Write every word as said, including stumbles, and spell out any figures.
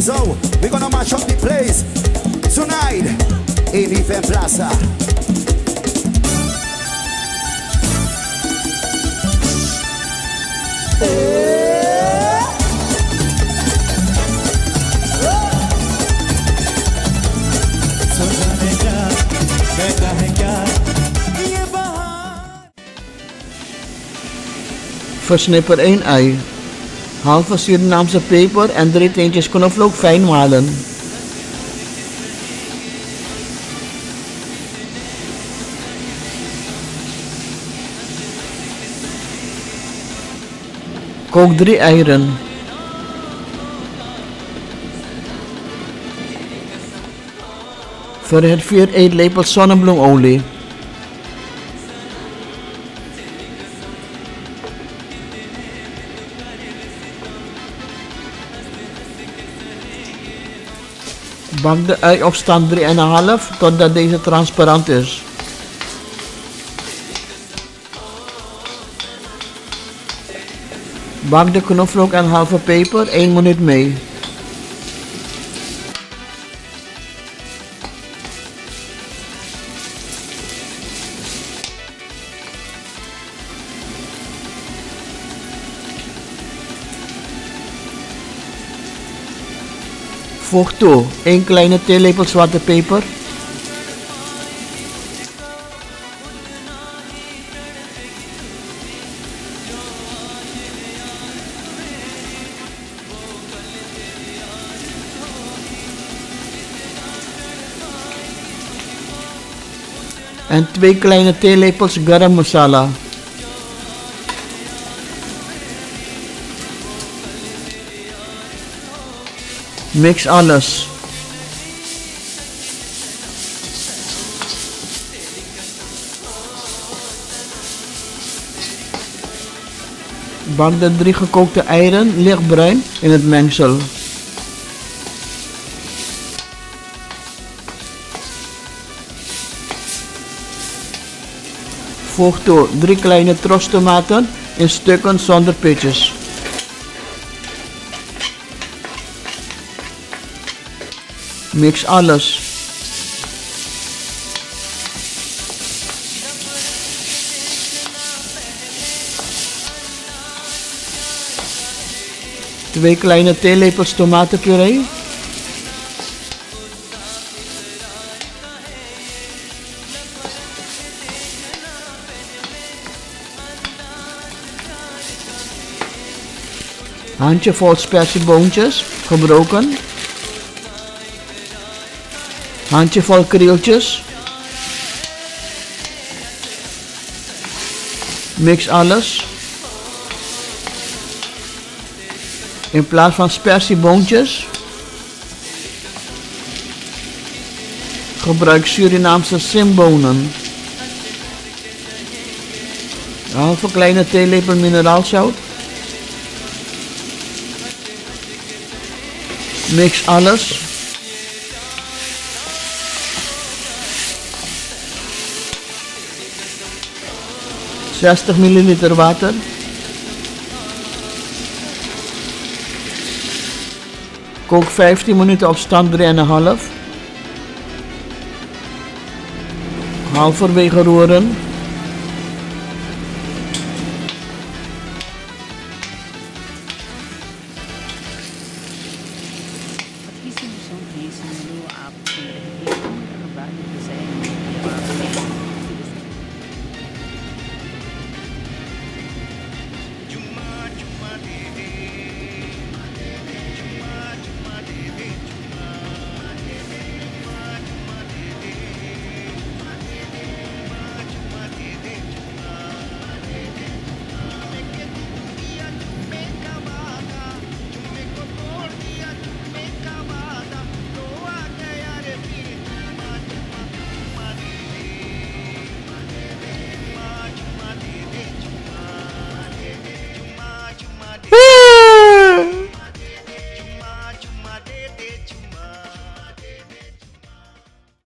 So we're gonna mash up the place tonight in Event Plaza. Versnipper één ei. Haal van Surinaamse peper en drie teentjes knoflook fijn malen. Kook drie eieren. Verhit vier eetlepels zonnebloemolie. Bak de ei op stand drie komma vijf totdat deze transparant is. Bak de knoflook en halve peper één minuut mee. Voeg toe één kleine theelepel zwarte peper, en twee kleine theelepels garam masala. Mix alles. Bak de drie gekookte eieren lichtbruin in het mengsel. Voeg toe drie kleine tros tomaten in stukken zonder pitjes. Mix alles. Twee kleine theelepels tomatenpuree. Handjevol sperzieboontjes, gebroken. Handjevol krieltjes. Mix alles. In plaats van sperzieboontjes gebruik Surinaamse simbonen. Een halve kleine theelepel mineraalzout. Mix alles. zestig milliliter water. Kook vijftien minuten op stand drie komma vijf. Halverwege roeren.